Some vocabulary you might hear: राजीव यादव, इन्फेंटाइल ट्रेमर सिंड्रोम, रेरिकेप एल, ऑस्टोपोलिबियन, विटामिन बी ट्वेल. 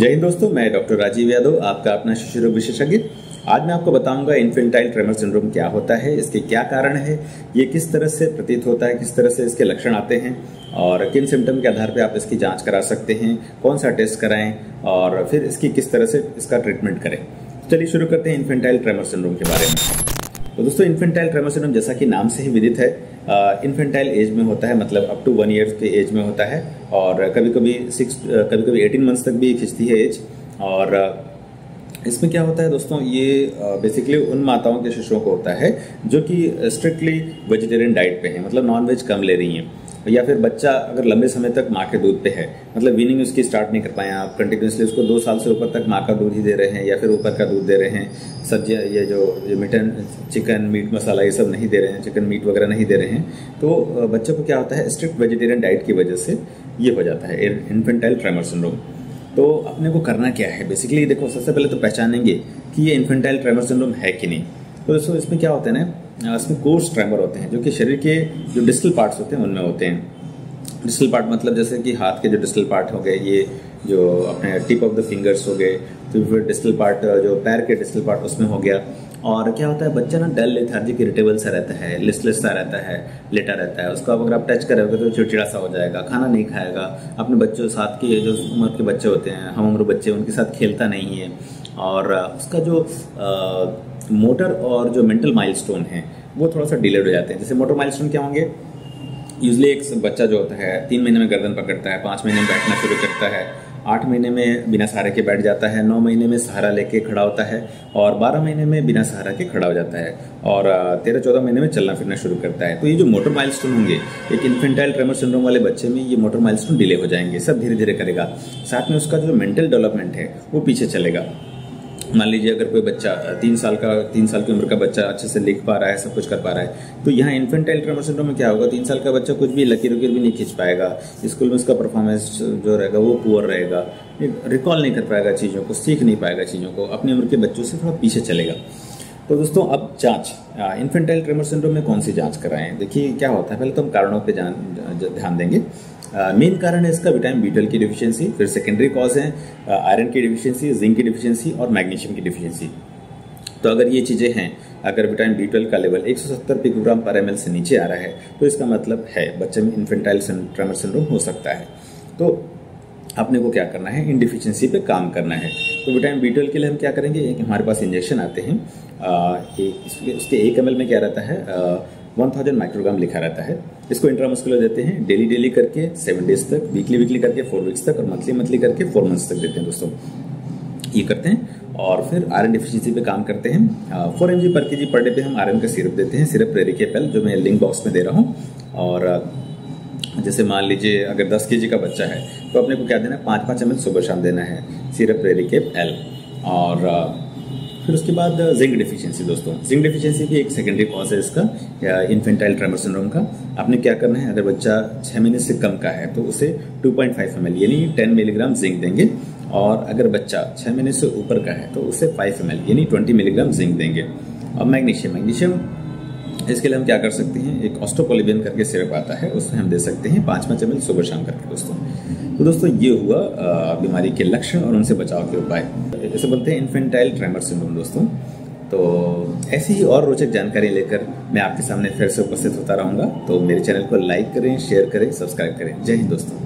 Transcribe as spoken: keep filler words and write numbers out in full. जय हिंद दोस्तों, मैं डॉक्टर राजीव यादव, आपका अपना शिशु रोग विशेषज्ञ। आज मैं आपको बताऊंगा इन्फेंटाइल ट्रेमर सिंड्रोम क्या होता है, इसके क्या कारण है, ये किस तरह से प्रतीत होता है, किस तरह से इसके लक्षण आते हैं और किन सिम्टम के आधार पर आप इसकी जांच करा सकते हैं, कौन सा टेस्ट कराएं और फिर इसकी किस तरह से इसका ट्रीटमेंट करें। चलिए शुरू करते हैं इन्फेंटाइल ट्रेमर सिंड्रोम के बारे में। तो दोस्तों इन्फेंटाइल ट्रेमर सिंड्रोम जैसा कि नाम से ही विदित है, इन्फेंटाइल एज में होता है, मतलब अप टू वन ईयर्स के एज में होता है और कभी कभी सिक्स कभी कभी एटीन मंथ्स तक भी खिंचती है एज। और इसमें क्या होता है दोस्तों, ये बेसिकली उन माताओं के शिशुओं को होता है जो कि स्ट्रिक्टली वेजिटेरियन डाइट पे हैं, मतलब नॉन वेज कम ले रही हैं, या फिर बच्चा अगर लंबे समय तक माँ के दूध पे है, मतलब वीनिंग उसकी स्टार्ट नहीं कर पाए आप, कंटिन्यूसली उसको दो साल से ऊपर तक माँ का दूध ही दे रहे हैं या फिर ऊपर का दूध दे रहे हैं, सब्जियाँ ये जो मिटन चिकन मीट मसाला ये सब नहीं दे रहे हैं, चिकन मीट वगैरह नहीं दे रहे हैं, तो बच्चों को क्या होता है स्ट्रिक्ट वेजिटेरियन डाइट की वजह से ये हो जाता है इन्फेंटाइल ट्रेमर सिंड्रोम। तो अपने को करना क्या है बेसिकली, देखो सबसे पहले तो पहचानेंगे कि ये इन्फेंटाइल ट्रेमर सिंड्रोम है कि नहीं। तो दोस्तों इसमें क्या होता है ना, इसमें कोर्स ट्रेमर होते हैं जो कि शरीर के जो डिस्टल पार्ट्स होते हैं उनमें होते हैं। डिस्टल पार्ट मतलब जैसे कि हाथ के जो डिस्टल पार्ट हो गए, ये जो अपने टिप ऑफ द फिंगर्स हो गए, तो फिर डिस्टल पार्ट जो पैर के डिस्टल पार्ट उसमें हो गया। और क्या होता है बच्चा ना डल लेथार्जिक इरिटेबल सा रहता है, लिस्टलेस सा रहता है, लेटा रहता है, उसको अगर आप टच करोगे तो चिड़चिड़ा सा हो जाएगा, खाना नहीं खाएगा, अपने बच्चों साथ के जो उम्र के बच्चे होते हैं हम उम्र बच्चे उनके साथ खेलता नहीं है। और उसका जो मोटर और जो मेंटल माइलस्टोन है वो थोड़ा सा डिलेड हो जाते हैं। जैसे मोटर माइलस्टोन क्या होंगे, यूजली एक बच्चा जो होता है तीन महीने में गर्दन पकड़ता है, पाँच महीने में बैठना शुरू करता है, आठ महीने में बिना सहारे के बैठ जाता है, नौ महीने में सहारा लेके खड़ा होता है और बारह महीने में बिना सहारा के खड़ा हो जाता है और तेरह चौदह महीने में चलना फिरना शुरू करता है। तो ये जो मोटर माइलस्टोन होंगे एक इन्फेंटाइल ट्रेमर सिंड्रोम वाले बच्चे में, ये मोटर माइलस्टोन डिले हो जाएंगे, सब धीरे धीरे करेगा, साथ में उसका जो मेंटल डेवलपमेंट है वो पीछे चलेगा। मान लीजिए अगर कोई बच्चा तीन साल का तीन साल की उम्र का बच्चा अच्छे से लिख पा रहा है, सब कुछ कर पा रहा है, तो यहाँ इन्फेंटाइल ट्रेमर सिंड्रोम में क्या होगा, तीन साल का बच्चा कुछ भी लकीर उकीर भी नहीं खींच पाएगा, स्कूल में उसका परफॉर्मेंस जो रहेगा वो पुअर रहेगा, रिकॉल नहीं कर पाएगा चीज़ों को, सीख नहीं पाएगा चीज़ों को, अपनी उम्र के बच्चों से थोड़ा पीछे चलेगा। तो दोस्तों अब जाँच, इन्फेंटाइल ट्रेमर सिंड्रोम में कौन सी जाँच कराएं, देखिए क्या होता है। पहले तो हम कारणों पर ध्यान देंगे। मेन uh, कारण है इसका विटामिन बी ट्वेल की डिफिशियंसी, फिर सेकेंडरी कॉज है आयरन uh, की डिफिशियंसी, जिंक की डिफिशियंसी और मैग्नीशियम की डिफिशियंसी। तो अगर ये चीज़ें हैं, अगर विटामिन बी ट्वेल का लेवल एक सौ सत्तर पिकोग्राम पर एम एल से नीचे आ रहा है तो इसका मतलब है बच्चे में इन्फेंटाइल ट्रेमर सिंड्रोम हो सकता है। तो अपने को क्या करना है, इन डिफिशियंसी पे काम करना है। तो विटामिन बी ट्वेल्व के लिए हम क्या करेंगे, एक हमारे पास इंजेक्शन आते हैं, आ, ए, उसके एक एम एल में क्या रहता है एक हज़ार माइक्रोग्राम लिखा रहता है। इसको इंट्रामस्कुलर देते हैं डेली डेली करके सेवन डेज तक, वीकली वीकली करके फोर वीक्स तक और मंथली मंथली करके फोर मंथ्स तक देते हैं दोस्तों, ये करते हैं। और फिर आयरन डिफिशियंसी पे काम करते हैं, फोर एम जी पर के जी पर डे पे हम आयरन का सिरप देते हैं, सिरप रेरिकेप एल जो मैं लिंक बॉक्स में दे रहा हूँ। और जैसे मान लीजिए अगर दस के जी का बच्चा है तो अपने को क्या देना है, पाँच पाँच एम एल सुबह शाम देना है सिरप रेरिकेप एल। और फिर उसके बाद जिंक डिफिशियंसी दोस्तों, जिंक डिफिशियंसी भी एक सेकेंडरी कॉज है इसका इन्फेंटाइल ट्रेमर सिंड्रोम का। आपने क्या करना है, अगर बच्चा छः महीने से कम का है तो उसे टू पॉइंट फाइव एम एल यानी टेन मिलीग्राम जिंक देंगे, और अगर बच्चा छः महीने से ऊपर का है तो उसे फाइव एम एल यानी ट्वेंटी मिलीग्राम जिंक देंगे। और मैग्नीशियम मैग्नीशियम इसके लिए हम क्या कर सकते हैं, एक ऑस्टोपोलिबियन करके सिरप आता है उसमें हम दे सकते हैं पाँच पाँच एम एल सुबह शाम करके दोस्तों। तो दोस्तों ये हुआ बीमारी के लक्षण और उनसे बचाव के उपाय, इसे बोलते हैं इन्फेंटाइल ट्रेमर सिंड्रोम दोस्तों। तो ऐसी ही और रोचक जानकारी लेकर मैं आपके सामने फिर से उपस्थित होता रहूँगा। तो मेरे चैनल को लाइक करें, शेयर करें, सब्सक्राइब करें। जय हिंद दोस्तों।